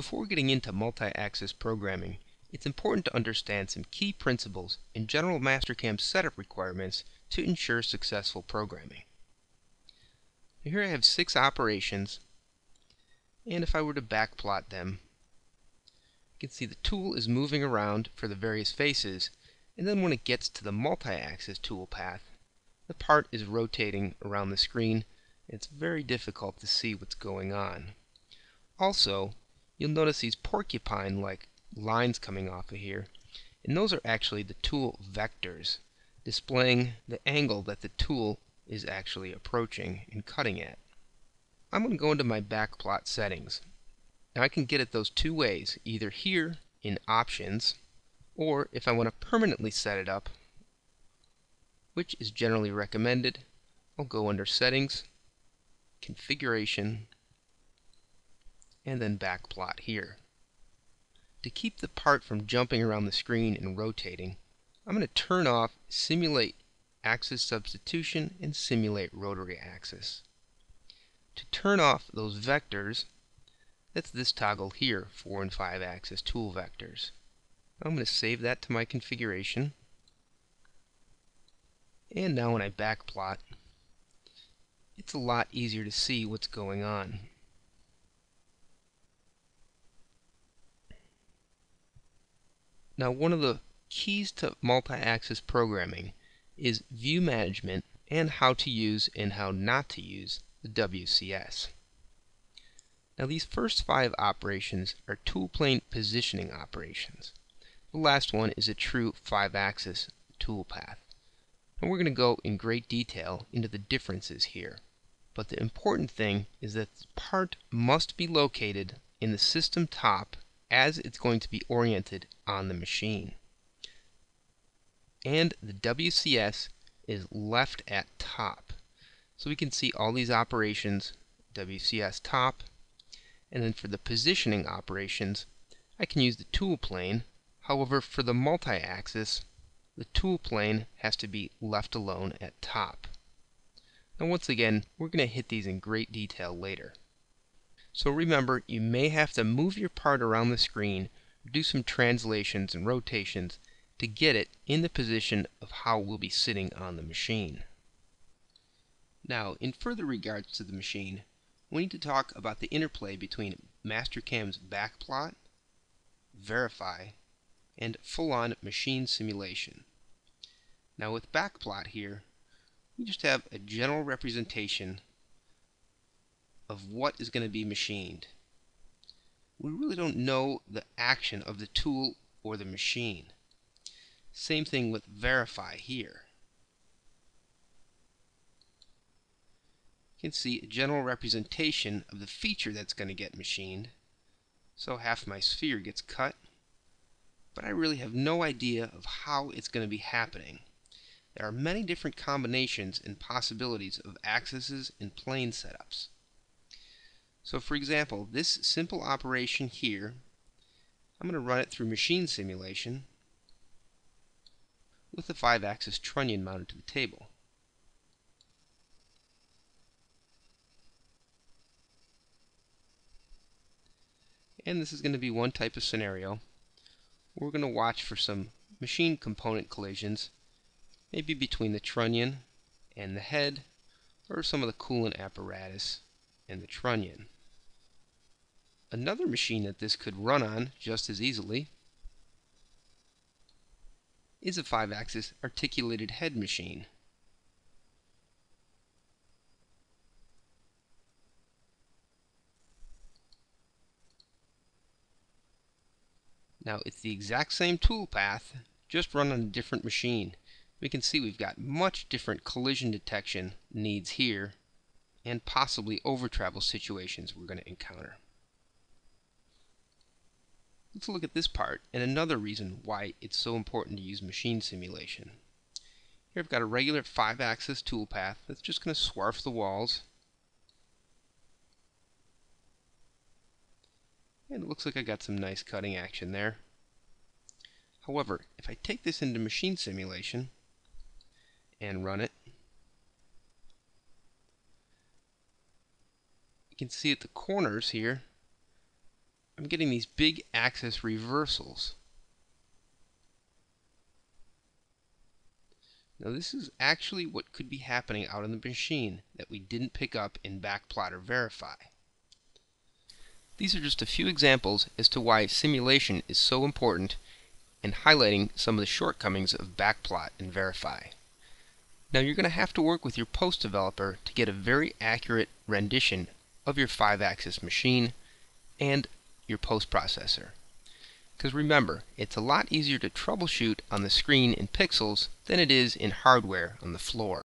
Before getting into multi-axis programming, it's important to understand some key principles and general Mastercam setup requirements to ensure successful programming. Here I have 6 operations, and if I were to backplot them, you can see the tool is moving around for the various faces, and then when it gets to the multi-axis toolpath, the part is rotating around the screen. It's very difficult to see what's going on. Also, you'll notice these porcupine-like lines coming off of here, and those are actually the tool vectors displaying the angle that the tool is actually approaching and cutting at. I'm going to go into my backplot settings. Now I can get at those 2 ways, either here in Options, or if I want to permanently set it up, which is generally recommended, I'll go under Settings, Configuration, and then Backplot here. To keep the part from jumping around the screen and rotating, I'm going to turn off Simulate Axis Substitution and Simulate Rotary Axis. To turn off those vectors, that's this toggle here, 4 and 5 axis tool vectors. I'm going to save that to my configuration. And now when I backplot, it's a lot easier to see what's going on. Now one of the keys to multi-axis programming is view management and how to use and how not to use the WCS. Now these first 5 operations are tool plane positioning operations. The last one is a true 5-axis toolpath. And we're going to go in great detail into the differences here. But the important thing is that the part must be located in the system top as it's going to be oriented on the machine. And the WCS is left at top. So we can see all these operations, WCS top, and then for the positioning operations, I can use the tool plane. However, for the multi-axis, the tool plane has to be left alone at top. Now once again, we're going to hit these in great detail later. So remember, you may have to move your part around the screen, do some translations and rotations to get it in the position of how we'll be sitting on the machine. Now, in further regards to the machine, we need to talk about the interplay between Mastercam's backplot, verify, and full-on machine simulation. Now with backplot here, we just have a general representation of what is going to be machined. We really don't know the action of the tool or the machine. Same thing with verify here. You can see a general representation of the feature that's going to get machined. So half my sphere gets cut, but I really have no idea of how it's going to be happening. There are many different combinations and possibilities of axes and plane setups. So for example, this simple operation here, I'm going to run it through machine simulation with the 5-axis trunnion mounted to the table. And this is going to be one type of scenario. We're going to watch for some machine component collisions, maybe between the trunnion and the head, or some of the coolant apparatus and the trunnion. Another machine that this could run on just as easily is a 5-axis articulated head machine. Now it's the exact same toolpath, just run on a different machine. We can see we've got much different collision detection needs here and possibly overtravel situations we're going to encounter. Let's look at this part and another reason why it's so important to use machine simulation. Here I've got a regular 5-axis toolpath that's just going to swarf the walls. And it looks like I got some nice cutting action there. However, if I take this into machine simulation and run it, you can see at the corners here I'm getting these big axis reversals. Now this is actually what could be happening out in the machine that we didn't pick up in Backplotter Verify. These are just a few examples as to why simulation is so important and highlighting some of the shortcomings of Backplot and Verify. Now you're going to have to work with your post developer to get a very accurate rendition of your 5-axis machine and your post processor. Because remember, it's a lot easier to troubleshoot on the screen in pixels than it is in hardware on the floor.